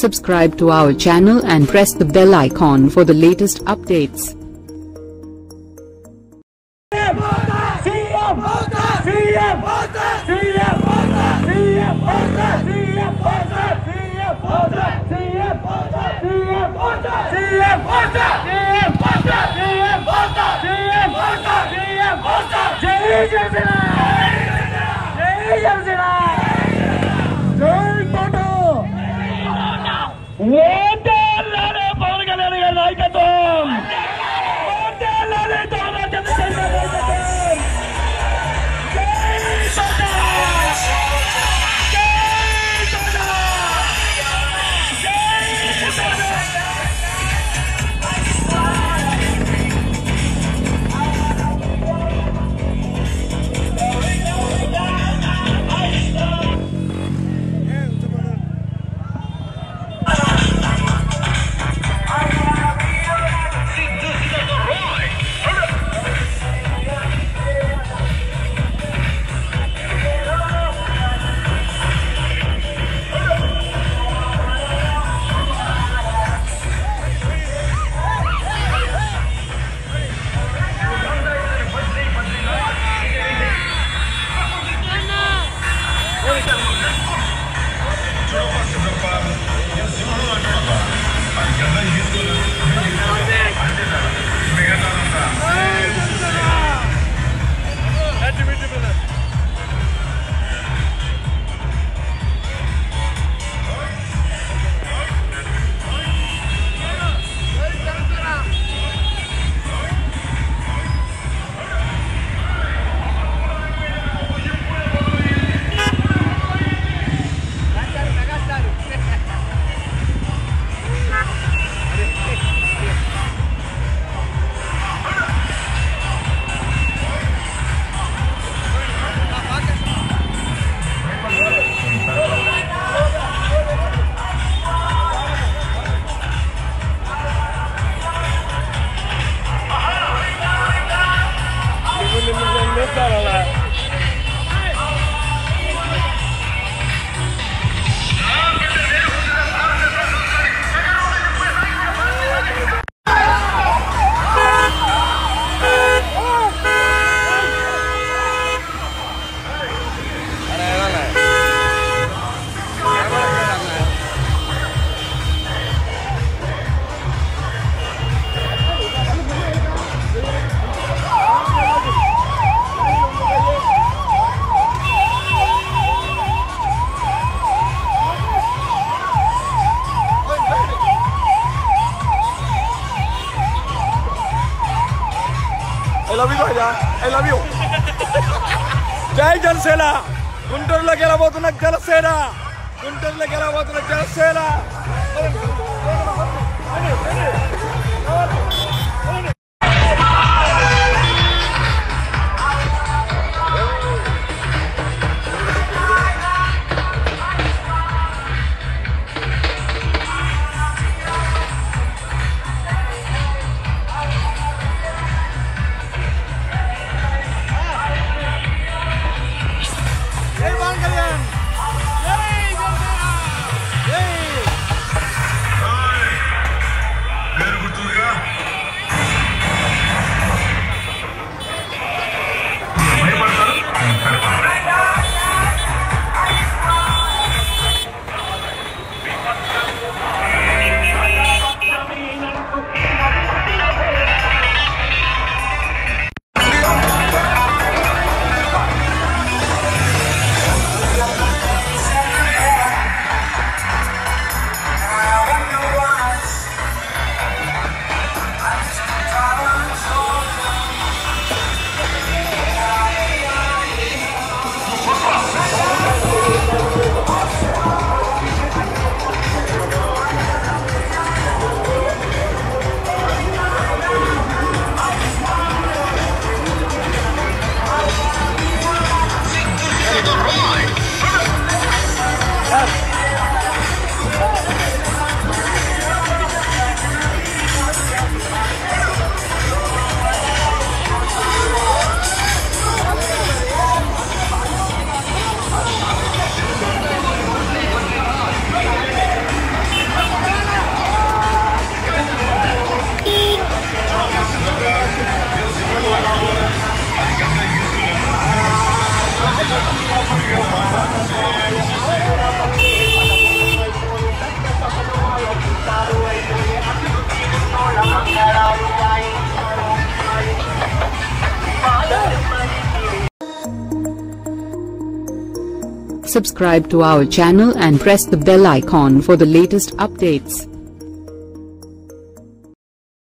Subscribe to our channel and press the bell icon for the latest updates. I love you. Jai Jalsela. Guntur la gela wo tuna Jalsela. Guntur la gela wo tuna Jalsela. Hey, Subscribe to our channel and press the bell icon for the latest updates.